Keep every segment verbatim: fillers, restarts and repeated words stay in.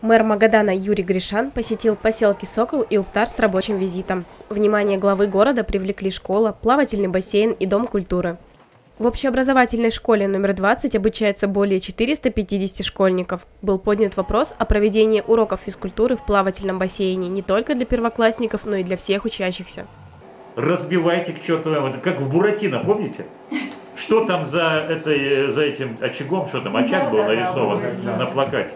Мэр Магадана Юрий Гришан посетил поселки Сокол и Уптар с рабочим визитом. Внимание главы города привлекли школа, плавательный бассейн и дом культуры. В общеобразовательной школе номер двадцать обучается более четырёхсот пятидесяти школьников. Был поднят вопрос о проведении уроков физкультуры в плавательном бассейне не только для первоклассников, но и для всех учащихся. Разбивайте к чертовой, как в Буратино, помните? Что там за, это, за этим очагом, что там, очаг да, был да, нарисован да, на плакате?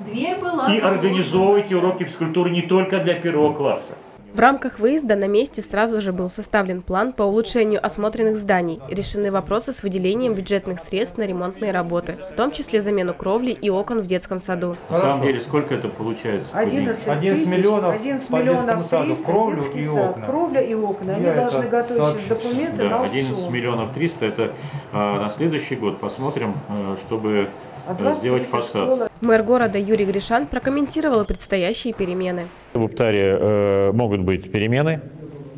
Дверь была. И организовывайте уроки физкультуры не только для первого класса. В рамках выезда на месте сразу же был составлен план по улучшению осмотренных зданий, решены вопросы с выделением бюджетных средств на ремонтные работы, в том числе замену кровли и окон в детском саду. На самом деле, сколько это получается? одиннадцать миллионов триста кровлю и окна. Кровля и окна. Они должны готовить сейчас документы на аукцион. одиннадцать миллионов триста это на следующий год. Посмотрим, чтобы сделать фасад. Мэр города Юрий Гришан прокомментировал предстоящие перемены. В Уптаре э, могут быть перемены,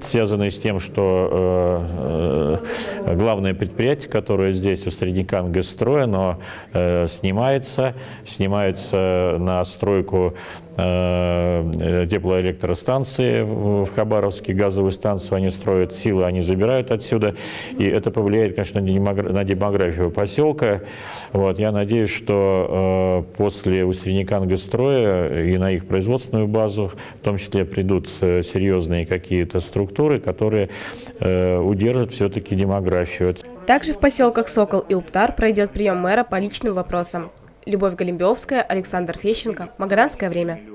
связанные с тем, что э, главное предприятие, которое здесь у СреднеканГЭСстрой, оно э, снимается, снимается на стройку э, теплоэлектростанции в Хабаровске, газовую станцию они строят, силы они забирают отсюда, и это повлияет, конечно, на демографию поселка. Вот, я надеюсь, что э, после у СреднеканГЭСстроя и на их производственную базу, в том числе, придут серьезные какие-то структуры, которые э, удержат все-таки демографию. Также в поселках Сокол и Уптар пройдет прием мэра по личным вопросам. Любовь Голимбиовская, Александр Фещенко. Магаданское время.